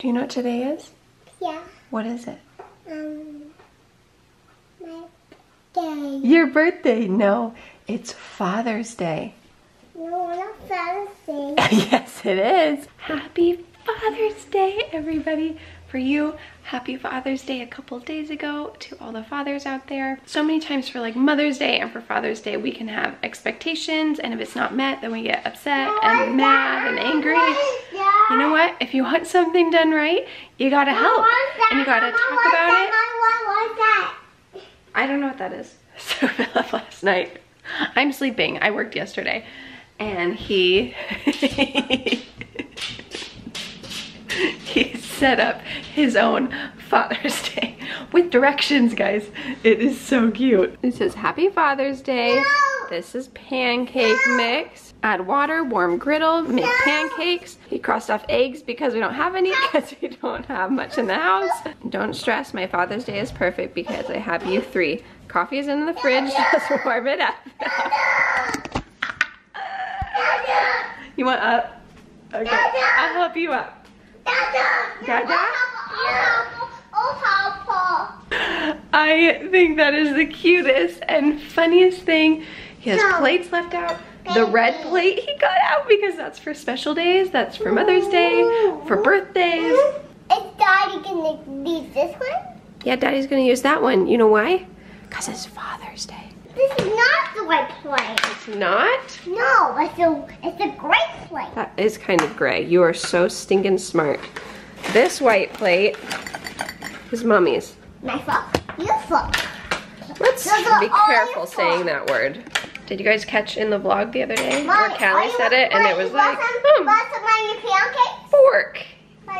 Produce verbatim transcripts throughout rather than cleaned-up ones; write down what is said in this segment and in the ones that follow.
Do you know what today is? Yeah. What is it? Um, my birthday. Your birthday? No, it's Father's Day. No, not Father's Day. Yes, it is. Happy Father's Day, everybody. For you, happy Father's Day a couple days ago to all the fathers out there. So many times for like Mother's Day and for Father's Day, we can have expectations, and if it's not met, then we get upset and mad and angry. You know what? If you want something done right, you gotta help and you gotta talk about it. I don't know what that is. So Philip last night, I'm sleeping, I worked yesterday, and he, he set up his own Father's Day with directions, guys. It is so cute. It says, Happy Father's Day. No. This is pancake no. mix. Add water, warm griddle, make no. pancakes. He crossed off eggs because we don't have any, because we don't have much in the house. Don't stress, my Father's Day is perfect because I have you three. Coffee is in the fridge, just warm it up. You want up? Okay, I'll help you up. Dada? I think that is the cutest and funniest thing. He has plates left out. The red plate he got out because that's for special days. That's for Mother's Day, for birthdays. Is Daddy gonna use this one? Yeah, Daddy's gonna use that one. You know why? Because it's Father's Day. This is not the red plate. It's not? No, it's a, it's a gray plate. That is kind of gray. You are so stinking smart. This white plate is Mommy's. My fault. Your fault. Let's be careful saying that word. Did you guys catch in the vlog the other day Mommy, where Callie said it and it was like, hmm, oh, fork.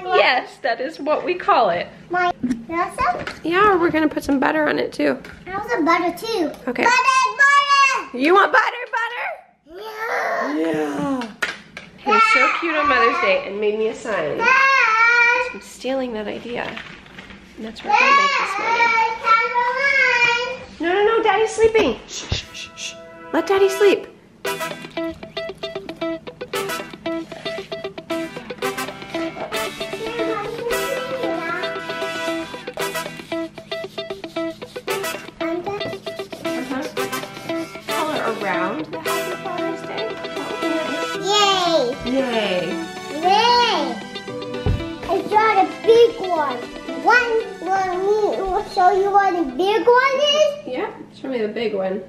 Yes, that is what we call it. My yeah, we're gonna put some butter on it too. I want some butter too. Okay. Butter, butter. You want butter, butter? Yeah. Yeah. He was so cute on Mother's Day and made me a sign. So I'm stealing that idea. And that's what we're gonna make this morning. No, no, no, Daddy's sleeping. Shh, shh, shh, shh. Let Daddy sleep. Yay! Yay! I got a big one. One, will show you what a big one is? Yeah, show me the big one.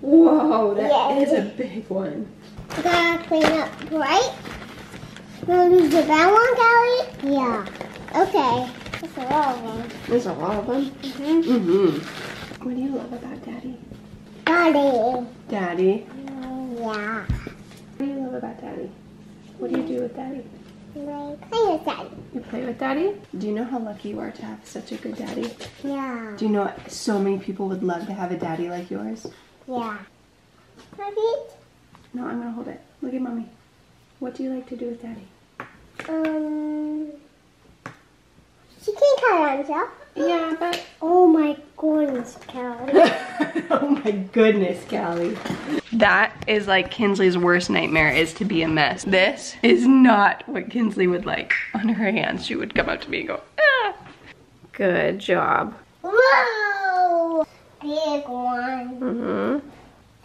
Whoa, that yeah. is a big one. I gotta clean up, right? Wanna lose the bad one, Callie? Yeah. Okay. There's a lot of them. There's a lot of them? Mm-hmm. Mm-hmm. What do you love about Daddy? Daddy. Daddy? Yeah. What do you love about Daddy? What do you do with Daddy? I play with Daddy. You play with Daddy? Do you know how lucky you are to have such a good daddy? Yeah. Do you know so many people would love to have a daddy like yours? Yeah. Mommy? No, I'm gonna hold it. Look at Mommy. What do you like to do with Daddy? Um. She can't cut it himself. Yeah, but oh my goodness, Callie. Oh my goodness, Callie. That is like Kinsley's worst nightmare, is to be a mess. This is not what Kinsley would like on her hands. She would come up to me and go, ah. Good job. Whoa! Big one. Mm-hmm.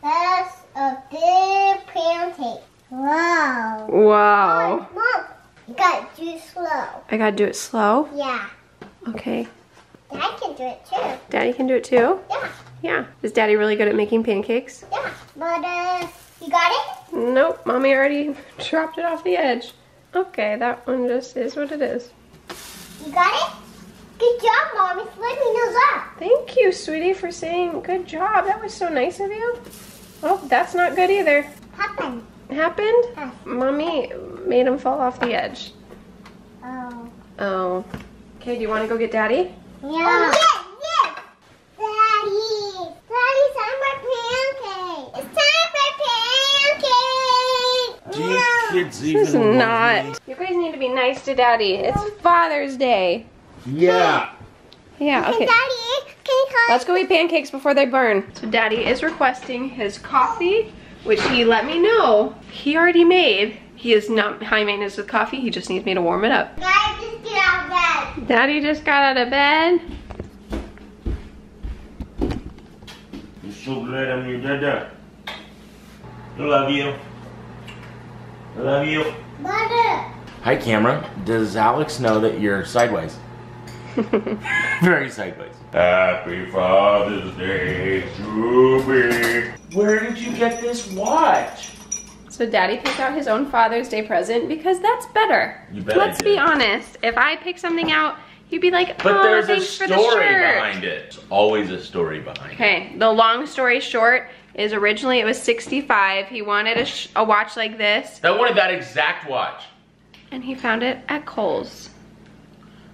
That's a big pancake. Wow. Wow. Mom, Mom, you gotta do it slow. I gotta do it slow? Yeah. Okay. Daddy can do it too. Daddy can do it too? Yeah. Yeah. Is Daddy really good at making pancakes? Yeah. But, uh, you got it? Nope. Mommy already dropped it off the edge. Okay, that one just is what it is. You got it? Good job, Mommy. Flipping those up. Thank you, sweetie, for saying good job. That was so nice of you. Oh, that's not good either. Happened. Happened? Yes. Mommy made them fall off the edge. Oh. Oh. Okay, do you want to go get Daddy? Yeah. Oh, yes, yes. Daddy. Daddy, it's time for pancakes. It's time for pancakes. Do you kids even this is not. You guys need to be nice to Daddy. It's Father's Day. Yeah. Yeah, okay. Can Daddy, can you Let's go eat pancakes before they burn. So Daddy is requesting his coffee, which he let me know he already made. He is not high maintenance with coffee. He just needs me to warm it up. Daddy. Daddy just got out of bed. I'm so glad I'm your dada. I love you. I love you. Mother. Hi, camera. Does Alex know that you're sideways? Very sideways. Happy Father's Day to me. Where did you get this watch? So Daddy picked out his own Father's Day present because that's better. You bet. Let's be honest. If I pick something out, you'd be like, but oh, thanks for the shirt. But there's a story behind it. There's always a story behind it. Okay, the long story short is originally it was sixty-five. He wanted a, sh a watch like this. I wanted that exact watch. And he found it at Kohl's.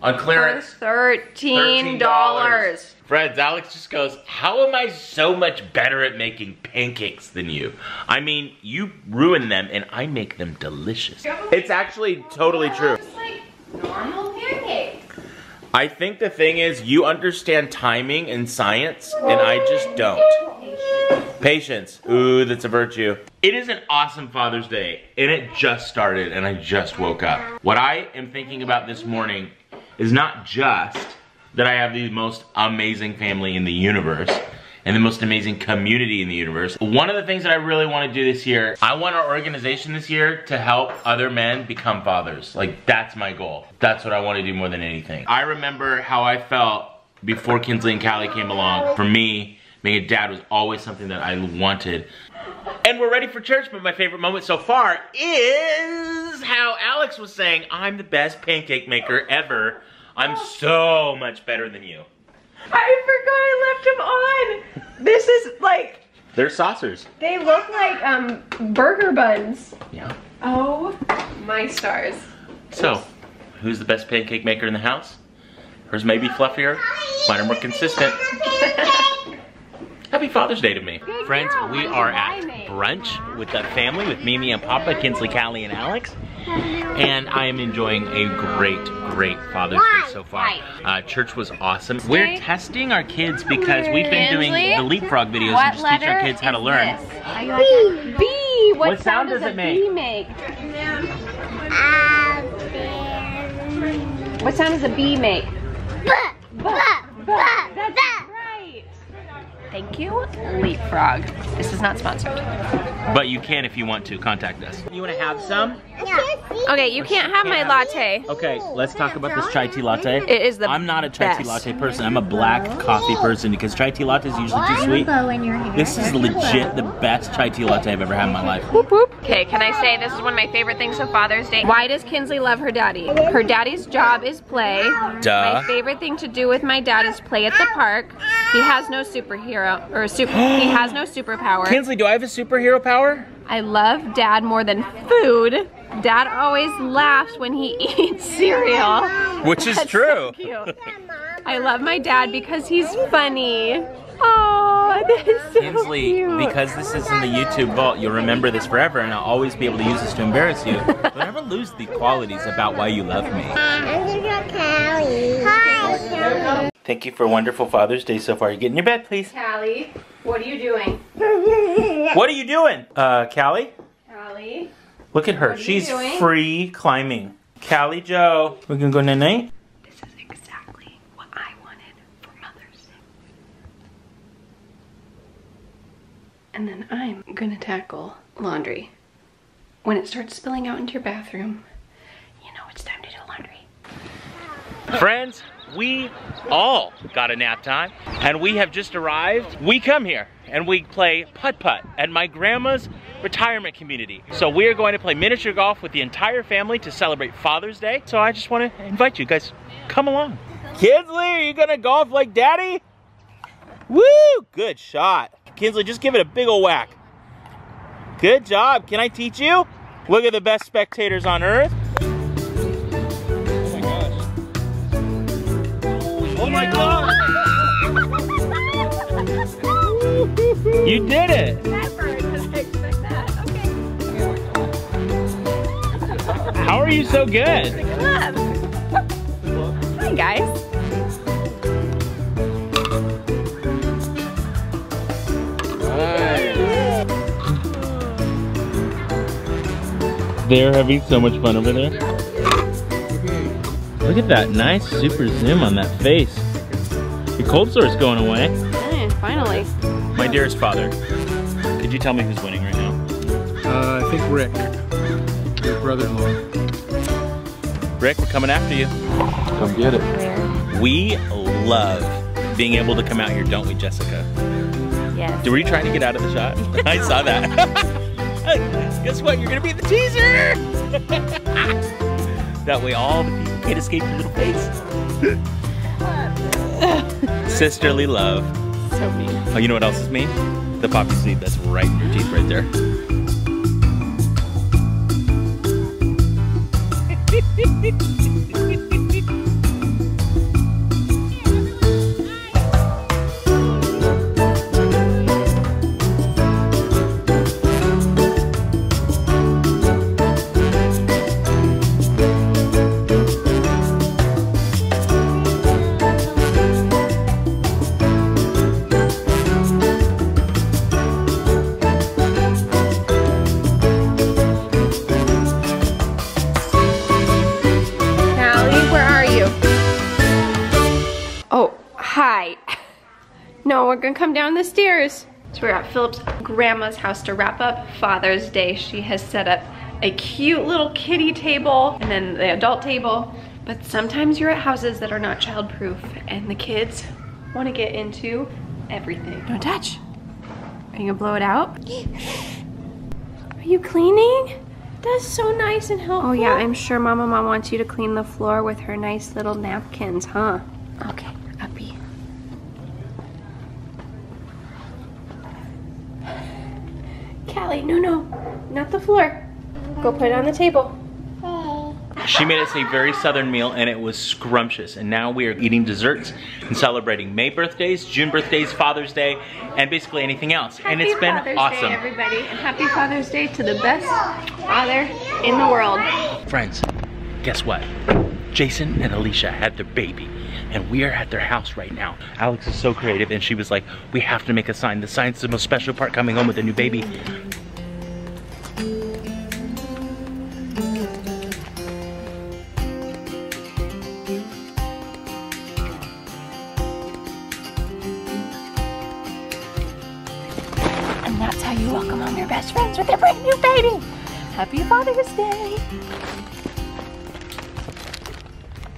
On clearance. For thirteen dollars. thirteen dollars. Friends, Alex just goes, how am I so much better at making pancakes than you? I mean, you ruin them and I make them delicious. It's actually totally true. Just like normal pancakes. I think the thing is, you understand timing and science, and I just don't. Patience. Ooh, that's a virtue. It is an awesome Father's Day, and it just started, and I just woke up. What I am thinking about this morning is not just that I have the most amazing family in the universe and the most amazing community in the universe. One of the things that I really want to do this year, I want our organization this year to help other men become fathers. Like, that's my goal. That's what I want to do more than anything. I remember how I felt before Kinsley and Callie came along. For me, being a dad was always something that I wanted. And we're ready for church, but my favorite moment so far is how Alex was saying, I'm the best pancake maker ever. I'm so much better than you. I forgot I left them on. This is like... They're saucers. They look like um, burger buns. Yeah. Oh my stars. So, who's the best pancake maker in the house? Hers may be fluffier, mine are more consistent. Happy Father's Day to me. Good Friends, girl. we are at brunch with the family, with Mimi and Papa, Kinsley, Callie, and Alex. And I am enjoying a great, great Father's Day so far. Uh, church was awesome. We're testing our kids because we've been doing the LeapFrog videos and just teach our kids how to learn. B! B! What, what sound, sound does, does it make? B make? Um, what sound does a bee make? B! B! B! Thank you, LeapFrog. This is not sponsored. But you can if you want to. Contact us. You want to have some? Yeah. Okay, you can't have my latte. Okay, let's talk about this chai tea latte. It is the I'm not a chai best. tea latte person. I'm a black coffee person because chai tea latte is usually too sweet. This is legit the best chai tea latte I've ever had in my life. Whoop, whoop. Okay, can I say this is one of my favorite things of Father's Day? Why does Kinsley love her daddy? Her daddy's job is play. Duh. My favorite thing to do with my dad is play at the park. He has no superhero. Or super, he has no superpower. Kinsley, do I have a superhero power? I love Dad more than food. Dad always laughs when he eats cereal. Which is That's true. So cute. I love my dad because he's funny. Oh, that is so Kinsley, cute. Because this is in the YouTube vault, you'll remember this forever and I'll always be able to use this to embarrass you. But never lose the qualities about why you love me. I'm gonna go Callie. Hi. Thank you for a wonderful Father's Day so far. You get in your bed, please. Callie, what are you doing? What are you doing? Uh, Callie? Callie? Look at her. She's doing? free climbing. Callie Jo. We're gonna go night-night? This is exactly what I wanted for Mother's Day. And then I'm gonna tackle laundry. When it starts spilling out into your bathroom, you know it's time to do laundry. Friends, we all got a nap time, and we have just arrived. We come here, and we play putt-putt at my grandma's retirement community. So we are going to play miniature golf with the entire family to celebrate Father's Day. So I just want to invite you guys, come along. Kinsley, are you gonna golf like Daddy? Woo, good shot. Kinsley, just give it a big ol' whack. Good job, can I teach you? Look at the best spectators on earth. Oh my God! You did it! How are you so good? Hi guys! They're having so much fun over there. Look at that nice super zoom on that face. Your cold sore is going away. Hey, finally. My dearest father, could you tell me who's winning right now? Uh, I think Rick, your brother-in-law. Rick, we're coming after you. Come get it. We love being able to come out here, don't we, Jessica? Yes. Were you trying to get out of the shot? I saw that. Guess what? You're gonna be in the teaser. That way, all the people can't escape your little face. Sisterly love. So mean. Oh, you know what else is mean? The poppy seed that's right in your teeth, right there. No, we're gonna come down the stairs. So we're at Philip's grandma's house to wrap up Father's Day. She has set up a cute little kiddie table and then the adult table. But sometimes you're at houses that are not childproof and the kids wanna get into everything. Don't touch. Are you gonna blow it out? Are you cleaning? That's so nice and helpful. Oh yeah, I'm sure Mama Mom wants you to clean the floor with her nice little napkins, huh? Okay. Callie, no, no, not the floor. Go put it on the table. She made us a very southern meal and it was scrumptious. And now we are eating desserts and celebrating May birthdays, June birthdays, Father's Day, and basically anything else. Happy and it's been Father's awesome. Day, everybody, and happy Father's Day to the best father in the world. Friends, guess what? Jason and Alicia had their baby and we are at their house right now. Alex is so creative and she was like, we have to make a sign. The sign's the most special part, coming home with a new baby. And that's how you welcome home your best friends with their brand new baby. Happy Father's Day.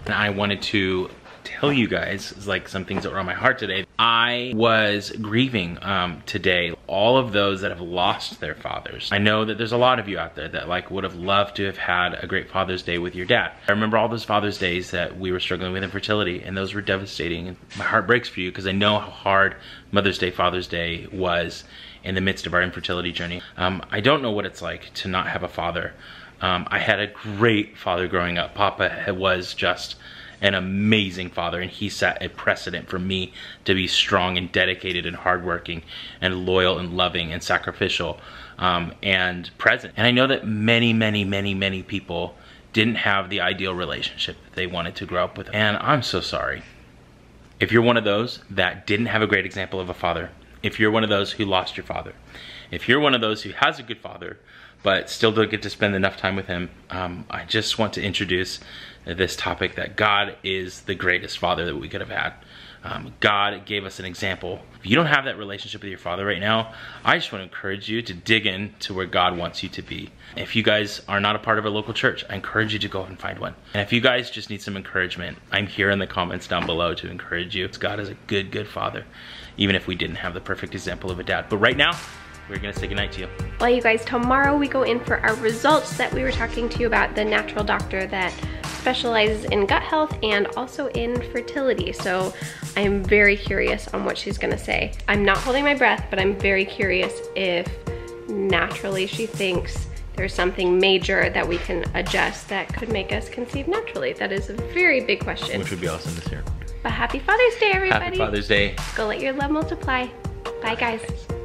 And I wanted to tell you guys, like, some things that were on my heart today. I was grieving um, today all of those that have lost their fathers. I know that there's a lot of you out there that like would have loved to have had a great Father's Day with your dad. I remember all those Father's Days that we were struggling with infertility, and those were devastating. And my heart breaks for you because I know how hard Mother's Day, Father's Day was in the midst of our infertility journey. Um, I don't know what it's like to not have a father. Um, I had a great father growing up. Papa was just an amazing father, and he set a precedent for me to be strong and dedicated and hardworking and loyal and loving and sacrificial um, and present. And I know that many, many, many, many people didn't have the ideal relationship that they wanted to grow up with. And I'm so sorry. If you're one of those that didn't have a great example of a father, if you're one of those who lost your father, if you're one of those who has a good father, but still don't get to spend enough time with him, um, I just want to introduce this topic that God is the greatest father that we could have had. Um, God gave us an example. If you don't have that relationship with your father right now, I just want to encourage you to dig in to where God wants you to be. If you guys are not a part of a local church, I encourage you to go and find one. And if you guys just need some encouragement, I'm here in the comments down below to encourage you. God is a good, good father, even if we didn't have the perfect example of a dad. But right now, we're gonna say goodnight to you. Well, you guys, tomorrow we go in for our results that we were talking to you about, the natural doctor that specializes in gut health and also in fertility. So I'm very curious on what she's gonna say. I'm not holding my breath, but I'm very curious if naturally she thinks there's something major that we can adjust that could make us conceive naturally. That is a very big question. Which would be awesome to hear. But happy Father's Day, everybody. Happy Father's Day. Go let your love multiply. Bye, guys.